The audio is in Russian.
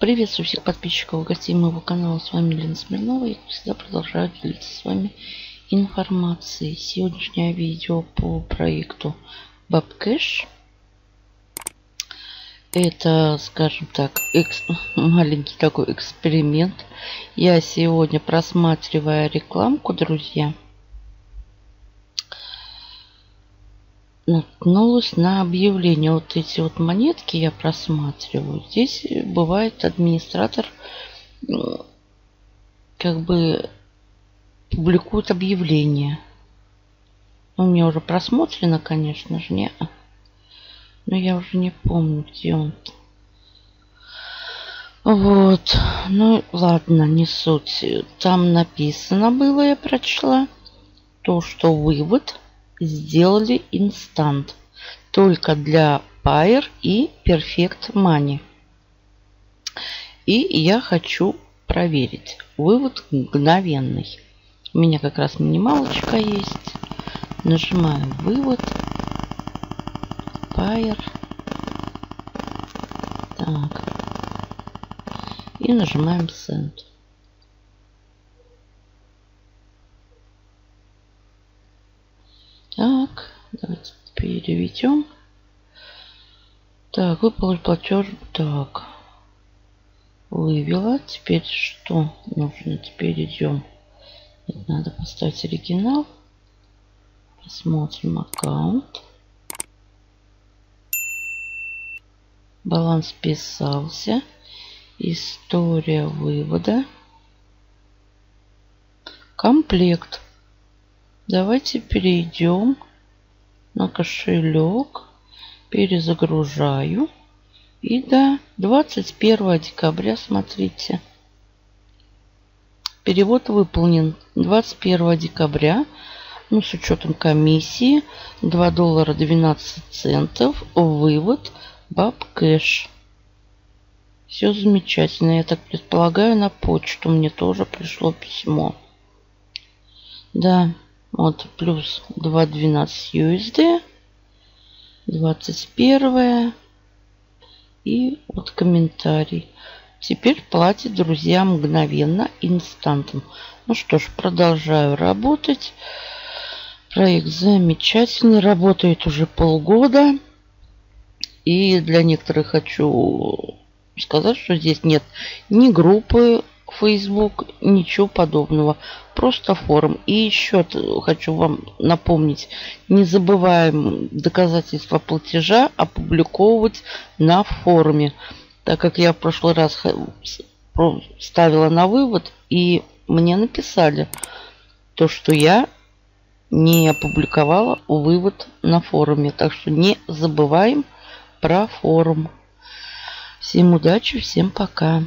Приветствую всех подписчиков и гостей моего канала. С вами Лена Смирнова. Я всегда продолжаю делиться с вами информацией. Сегодняшнее видео по проекту BapCash. Это, скажем так, маленький такой эксперимент. Я сегодня, просматривая рекламку, друзья, наткнулась на объявление. Вот эти вот монетки я просматриваю. Здесь бывает администратор как бы публикует объявление. У меня уже просмотрено, конечно же, не... Но я уже не помню, где он. Вот. Ну ладно, не суть. Там написано было, я прочла, то, что вывод сделали инстант. Только для Payer и Perfect Money. И я хочу проверить. Вывод мгновенный. У меня как раз минималочка есть. Нажимаю вывод. Payer. Так. И нажимаем Send. Так, давайте переведем. Так, выполнил платеж. Так. Вывела. Теперь что нужно? Теперь идем. Надо поставить оригинал. Посмотрим аккаунт. Баланс списался. История вывода. Комплект. Давайте перейдем на кошелек. Перезагружаю. И до 21 декабря, смотрите. Перевод выполнен 21 декабря. Ну, с учетом комиссии. $2.12. Вывод. BapCash. Все замечательно. Я так предполагаю, на почту мне тоже пришло письмо. Да, вот плюс 2.12 USD. 21. И вот комментарий. Теперь платит, друзья, мгновенно, инстантом. Ну что ж, продолжаю работать. Проект замечательный. Работает уже полгода. И для некоторых хочу сказать, что здесь нет ни группы Facebook, ничего подобного. Просто форум. И еще хочу вам напомнить, не забываем доказательства платежа опубликовывать на форуме. Так как я в прошлый раз ставила на вывод, и мне написали то, что я не опубликовала вывод на форуме. Так что не забываем про форум. Всем удачи, всем пока.